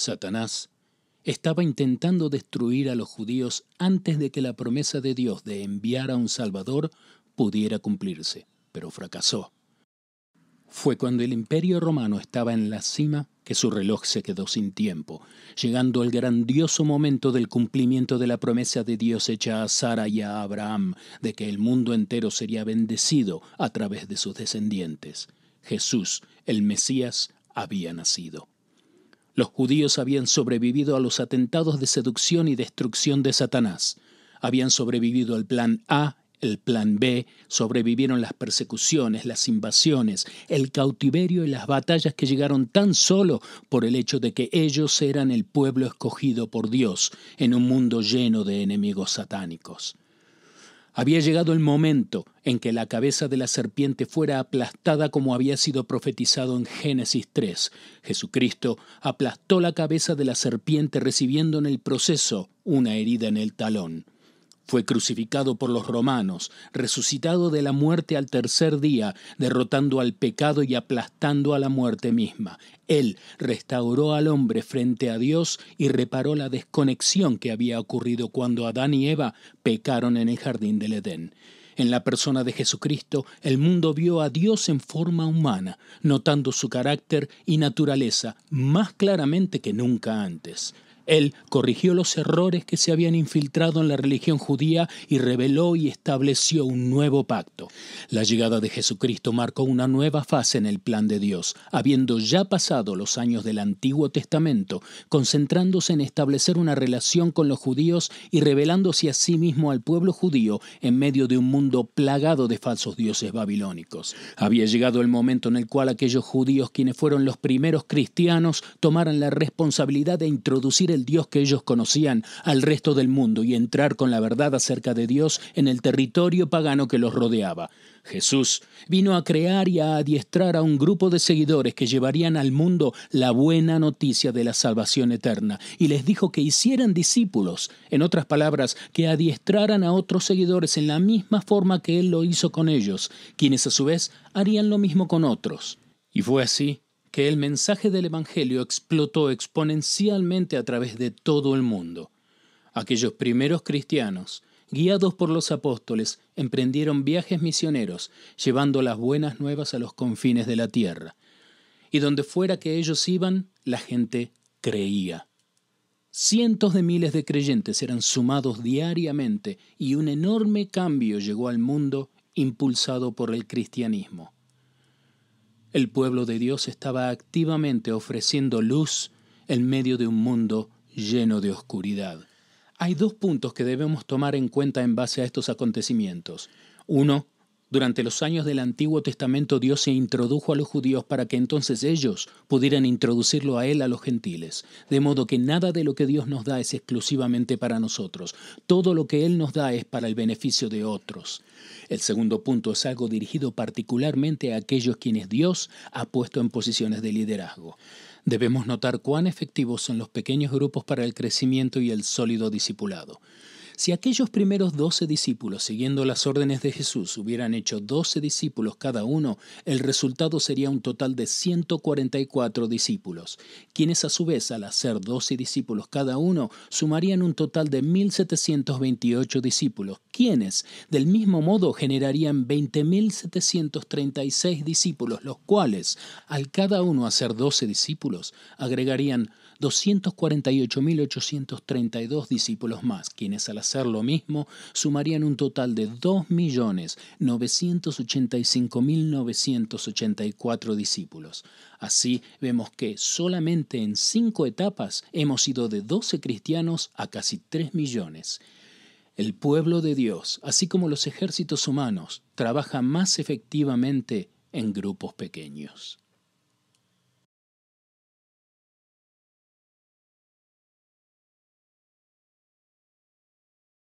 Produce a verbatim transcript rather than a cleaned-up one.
Satanás estaba intentando destruir a los judíos antes de que la promesa de Dios de enviar a un Salvador pudiera cumplirse, pero fracasó. Fue cuando el Imperio Romano estaba en la cima que su reloj se quedó sin tiempo, llegando al grandioso momento del cumplimiento de la promesa de Dios hecha a Sara y a Abraham, de que el mundo entero sería bendecido a través de sus descendientes. Jesús, el Mesías, había nacido. Los judíos habían sobrevivido a los atentados de seducción y destrucción de Satanás. Habían sobrevivido al plan A, el plan B, sobrevivieron las persecuciones, las invasiones, el cautiverio y las batallas que llegaron tan solo por el hecho de que ellos eran el pueblo escogido por Dios en un mundo lleno de enemigos satánicos. Había llegado el momento en que la cabeza de la serpiente fuera aplastada como había sido profetizado en Génesis tres. Jesucristo aplastó la cabeza de la serpiente recibiendo en el proceso una herida en el talón. Fue crucificado por los romanos, resucitado de la muerte al tercer día, derrotando al pecado y aplastando a la muerte misma. Él restauró al hombre frente a Dios y reparó la desconexión que había ocurrido cuando Adán y Eva pecaron en el jardín del Edén. En la persona de Jesucristo, el mundo vio a Dios en forma humana, notando su carácter y naturaleza más claramente que nunca antes. Él corrigió los errores que se habían infiltrado en la religión judía y reveló y estableció un nuevo pacto. La llegada de Jesucristo marcó una nueva fase en el plan de Dios, habiendo ya pasado los años del Antiguo Testamento, concentrándose en establecer una relación con los judíos y revelándose a sí mismo al pueblo judío en medio de un mundo plagado de falsos dioses babilónicos. Había llegado el momento en el cual aquellos judíos, quienes fueron los primeros cristianos, tomaran la responsabilidad de introducir el el Dios que ellos conocían al resto del mundo y entrar con la verdad acerca de Dios en el territorio pagano que los rodeaba. Jesús vino a crear y a adiestrar a un grupo de seguidores que llevarían al mundo la buena noticia de la salvación eterna y les dijo que hicieran discípulos, en otras palabras, que adiestraran a otros seguidores en la misma forma que Él lo hizo con ellos, quienes a su vez harían lo mismo con otros. Y fue así que el mensaje del Evangelio explotó exponencialmente a través de todo el mundo. Aquellos primeros cristianos, guiados por los apóstoles, emprendieron viajes misioneros, llevando las buenas nuevas a los confines de la tierra. Y donde fuera que ellos iban, la gente creía. Cientos de miles de creyentes eran sumados diariamente y un enorme cambio llegó al mundo impulsado por el cristianismo. El pueblo de Dios estaba activamente ofreciendo luz en medio de un mundo lleno de oscuridad. Hay dos puntos que debemos tomar en cuenta en base a estos acontecimientos. Uno, durante los años del Antiguo Testamento Dios se introdujo a los judíos para que entonces ellos pudieran introducirlo a Él a los gentiles. De modo que nada de lo que Dios nos da es exclusivamente para nosotros. Todo lo que Él nos da es para el beneficio de otros. El segundo punto es algo dirigido particularmente a aquellos quienes Dios ha puesto en posiciones de liderazgo. Debemos notar cuán efectivos son los pequeños grupos para el crecimiento y el sólido discipulado. Si aquellos primeros doce discípulos, siguiendo las órdenes de Jesús, hubieran hecho doce discípulos cada uno, el resultado sería un total de ciento cuarenta y cuatro discípulos, quienes a su vez, al hacer doce discípulos cada uno, sumarían un total de mil setecientos veintiocho discípulos, quienes, del mismo modo, generarían veinte mil setecientos treinta y seis discípulos, los cuales, al cada uno hacer doce discípulos, agregarían doscientos cuarenta y ocho mil ochocientos treinta y dos discípulos más, quienes al hacer lo mismo sumarían un total de dos millones novecientos ochenta y cinco mil novecientos ochenta y cuatro discípulos. Así vemos que solamente en cinco etapas hemos ido de doce cristianos a casi tres millones. El pueblo de Dios, así como los ejércitos humanos, trabaja más efectivamente en grupos pequeños.